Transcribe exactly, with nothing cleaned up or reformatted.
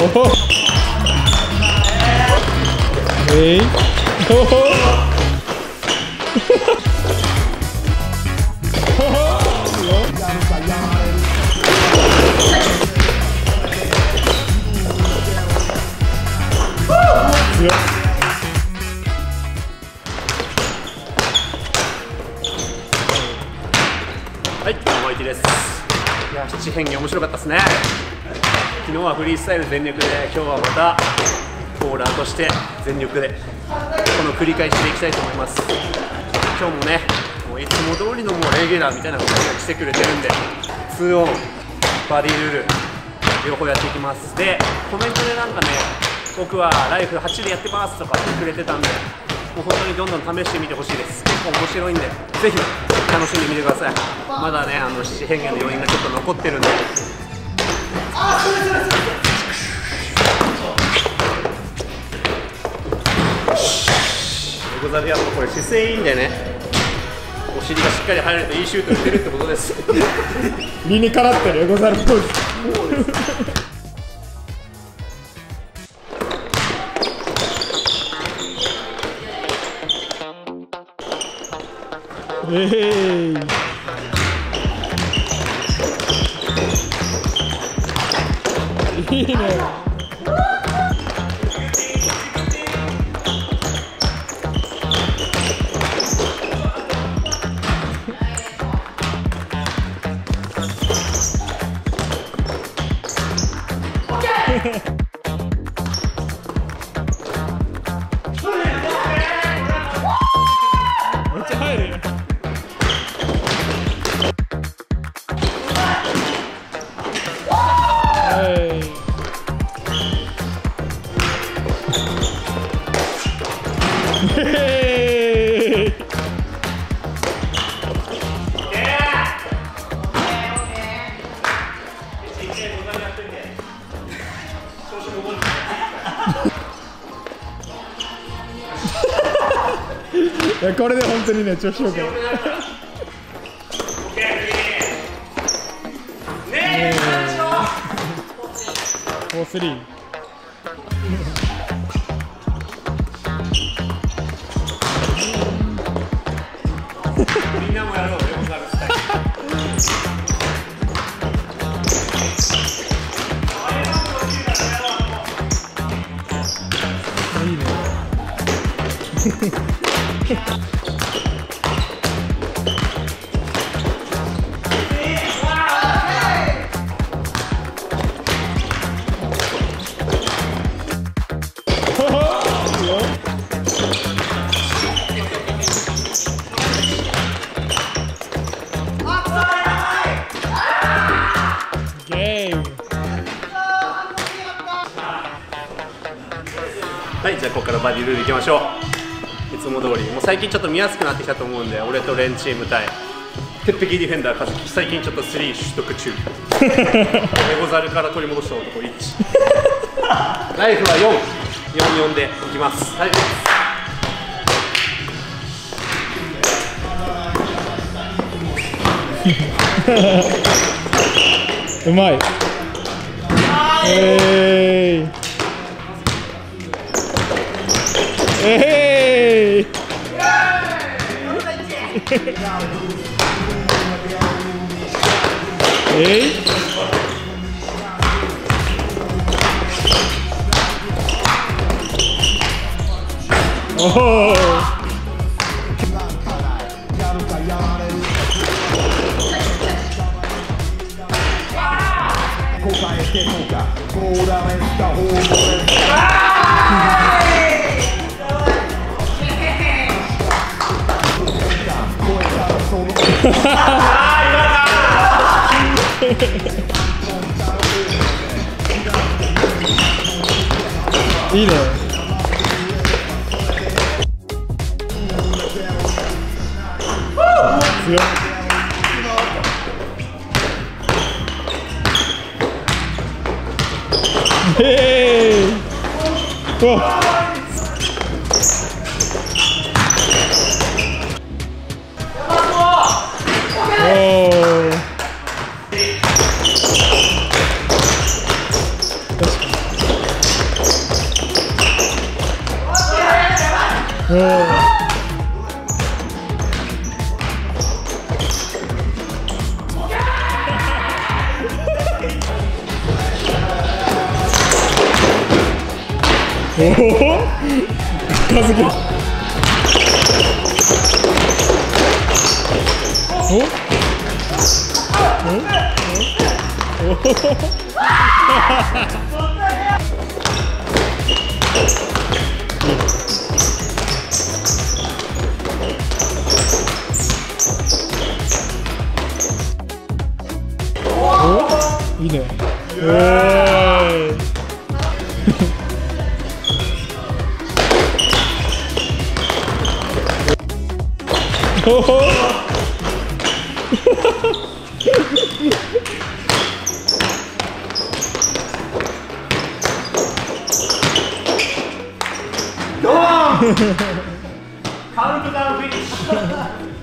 えいはい、お相手です。いや、七変化面白かったですね。昨日はフリースタイル全力で、今日はまたボーラーとして全力でこの繰り返しでいきたいと思います。今日もね、もういつも通りのもうレギュラーみたいなことが来てくれてるんで、ツーオン、バディルール両方やっていきます。で、コメントでなんかね、僕はライフはちでやってますとか言ってくれてたんで、もう本当にどんどん試してみてほしいです。結構面白いんで、ぜひ楽しんでみてください。まだね、あの七変化の要因がちょっと残ってるんで。あー、それそれそれ横座でやっぱこれ姿勢いいんでね、お尻がしっかり入るといいシュート打てるってことです。理にかなってる横座っぽいです。えーいいいね。いや、これで本当にね、調子よくフォースリー。はい、じゃあここからバディルールいきましょう。いつも通り、もう最近ちょっと見やすくなってきたと思うんで、俺とレンチーム対鉄壁ディフェンダーカズキ、最近ちょっとスリー取得中。エゴザルから取り戻した男いち。ライフはよん、よん、よんでいきます。はい、うまい。えーいえーえいおおいいね。強い。えー、おっいいね。うえーおおドーンカウントダウンフィニッシュ